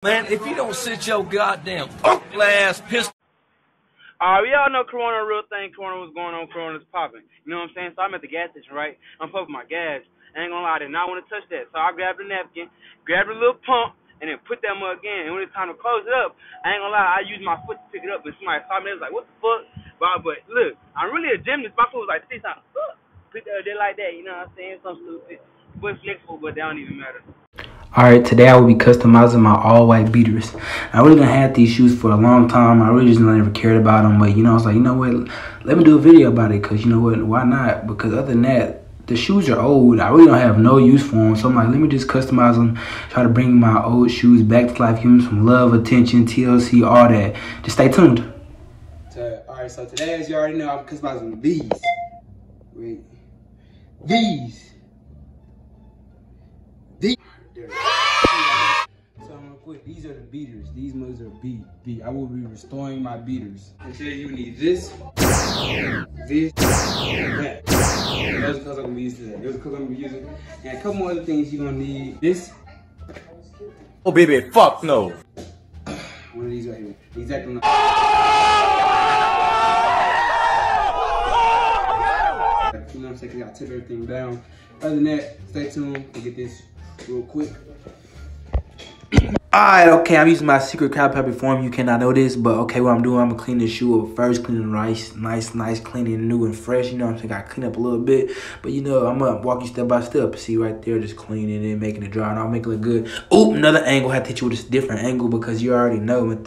Man, if you don't sit your goddamn uncle ass pistol. We all know Corona, real thing. Corona was going on. Corona's popping. You know what I'm saying? So I'm at the gas station, right? I'm pumping my gas. I ain't gonna lie, I did not want to touch that. So I grabbed a napkin, grabbed a little pump, and then put that mug in. And when it's time to close it up, I ain't gonna lie, I used my foot to pick it up, and somebody saw me. They was like, what the fuck? But look, I'm really a gymnast. My foot was like 3 times. Picked up there like that, you know what I'm saying? Something stupid. But it's flexible, but that don't even matter. Alright, today I will be customizing my all-white beaters. I really done had these shoes for a long time. I really just never cared about them. But, you know, I was like, you know what? Let me do a video about it. Because, you know what? Why not? Because other than that, the shoes are old. I really don't have no use for them. So I'm like, let me just customize them. Try to bring my old shoes back to life. Give them some love, attention, TLC, all that. Just stay tuned. Alright, so today, as you already know, I'm customizing these. Wait. These. So I'm quick. These are the beaters. These mugs are B. I will be restoring my beaters. Until you need this, that. Those are the colors I'm gonna be using today. Those are the colors I'm gonna be using. And a couple more other things you're gonna need. This. Oh baby, fuck no. One of these right here. Exactly. You know what I'm saying? I gotta tip everything down. Other than that, stay tuned. We'll get this real quick. Alright, okay, I'm using my secret cowpappy form. You cannot know this, but okay, what I'm doing, I'm gonna clean this shoe up first, clean it nice, cleaning new and fresh. You know what I'm saying? I clean up a little bit, but you know, I'm gonna walk you step by step. See right there, just cleaning it, making it dry, and I'll make it look good. Oop, another angle. I had to hit you with this different angle because you already know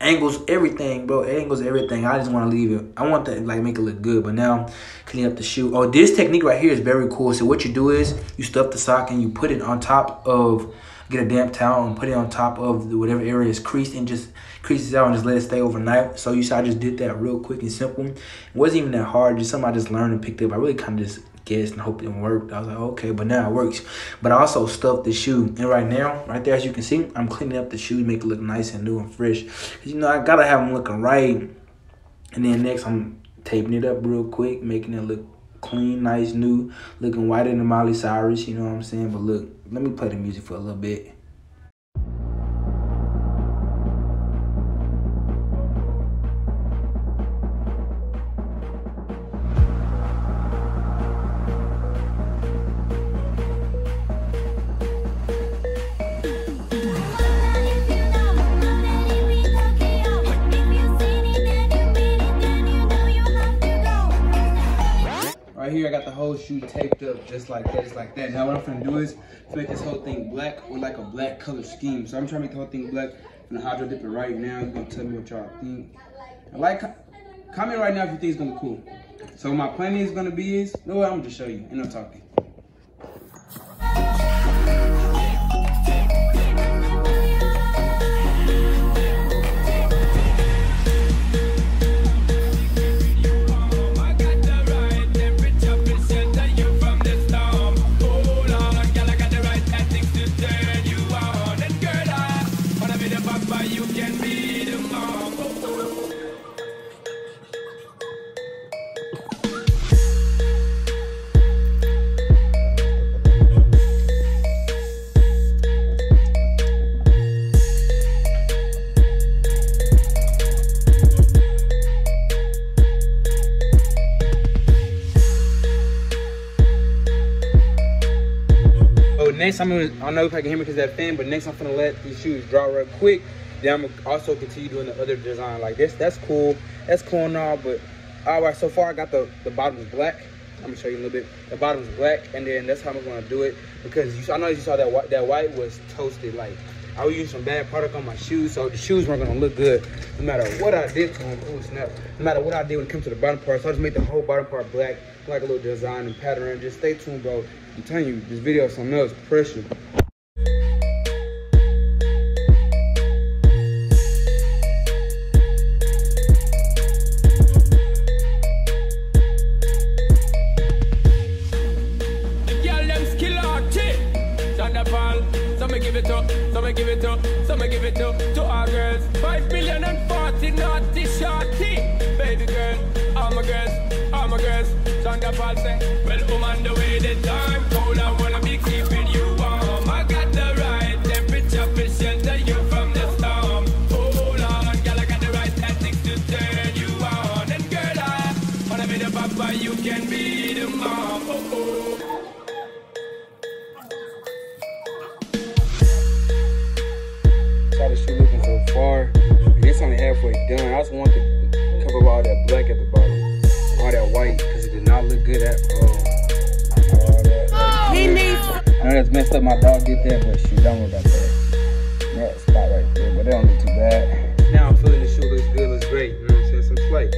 angles, everything, bro. Angles, everything. I just want to leave it. I want to like make it look good, but now clean up the shoe. Oh, this technique right here is very cool. So what you do is you stuff the sock and you put it on top of. Get a damp towel and put it on top of whatever area is creased and just creases out and just let it stay overnight. So you see, I just did that real quick and simple. It wasn't even that hard. Just something I just learned and picked up. I really kind of just guessed and hoped it worked. I was like, okay, but now it works. But I also stuffed the shoe. And right now, right there, as you can see, I'm cleaning up the shoe to make it look nice and new and fresh. Because, you know, I got to have them looking right. And then next, I'm taping it up real quick, making it look clean, nice, new, looking whiter than Miley Cyrus, you know what I'm saying? But look, let me play the music for a little bit. Here I got the whole shoe taped up just like that, Now what I'm gonna do is make this whole thing black with like a black color scheme. So I'm trying to make the whole thing black. I'm gonna hydro dip it right now. You're gonna tell me what y'all think. Comment right now if you think it's gonna be cool. So my plan is gonna be is, no way, I'm gonna just show you and I'm talking. Next, I don't know if I can hear me because that fan, but next I'm gonna let these shoes dry real quick. Then I'm gonna also continue doing the other design like this. That's cool and all, but all right, so far I got the bottoms black. I'm gonna show you a little bit. The bottoms black, and then that's how I'm gonna do it because I know you saw that white was toasted. Like I was using some bad product on my shoes, so the shoes weren't gonna look good no matter what I did to them. Oh snap! No matter what I did when it comes to the bottom part, so I just made the whole bottom part black, like a little design and pattern. Just stay tuned, bro. I'm telling you, this video is something else. Pressure. To our girls. 5,040 naughty shorty. Baby girl, all my girls, all my girls. Sandra Paul say, well, woman, the way the time cold, I wanna be keeping you warm. I got the right temperature to shelter you from the had the shoe looking so far. It's only halfway done. I just wanted to cover all that black at the bottom, all that white, because it did not look good at all. I know that's messed up, my dog did that, but shoot, don't worry about that. That spot right there, but that don't look too bad. Now I'm feeling the shoe looks good, looks great, you know what I'm saying, some play.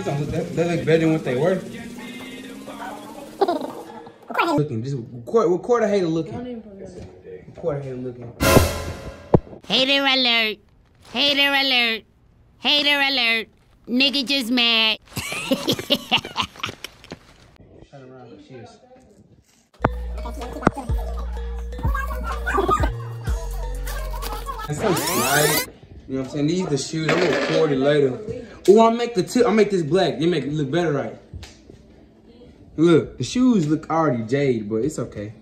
They look better than what they were. Looking, just record a hater looking. Record a hater looking. Hater alert. Hater alert. Hater alert. Nigga just mad. Turn around with this. That's so slight. You know what I'm saying? These are the shoes. I'm gonna record it later. Oh, I'll make the tip. I'll make this black. They make it look better, right? Look, the shoes look already jade, but it's okay.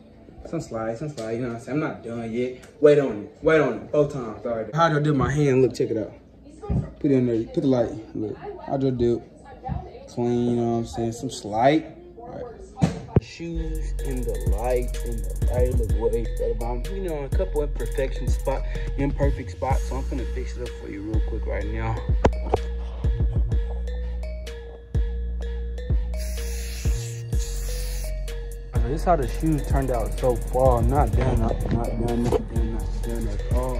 Some slide, you know what I'm saying? I'm not done yet. Wait on it. Both times, alright. How do I do my hand? Look, check it out. Put it in there. Put the light. Look, how do I do it? Clean, you know what I'm saying? Some slide. Alright. Shoes in the light, look way better. But I'm, you know, a couple imperfect spots, so I'm gonna fix it up for you real quick right now. This is how the shoes turned out so far. Not done at all.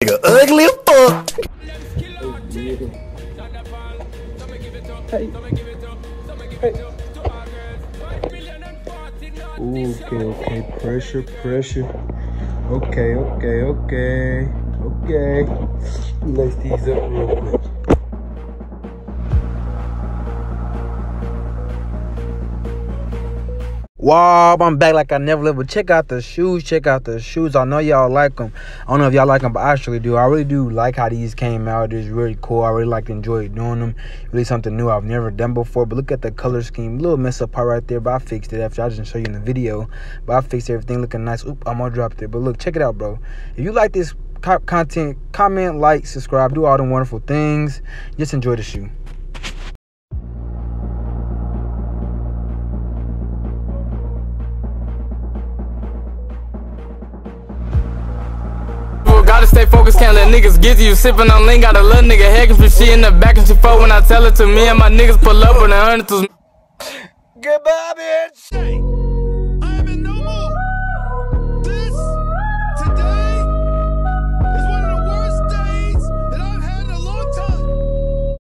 Nigga, ugly fuck. Hey. Okay. Pressure. Okay. Lace these up real quick. Wow, I'm back like I never lived, but check out the shoes. I know y'all like them. I don't know if y'all like them, but I actually do. I really do like how these came out. It's really cool. I really like to enjoy doing them. Really something new I've never done before, but look at the color scheme. Little mess up part right there, but I fixed it after I didn't show you in the video. But I fixed everything looking nice. Oop, I'm gonna drop it there. But look, check it out, bro. If you like this content, comment, like, subscribe, do all the wonderful things. Just enjoy the shoe. Stay focused, can't let niggas get to you. Sippin' on lean, got a little nigga head, cause she in the back and she fold when I tell her to. Me and my niggas pull up when the 100s. Goodbye, bitch.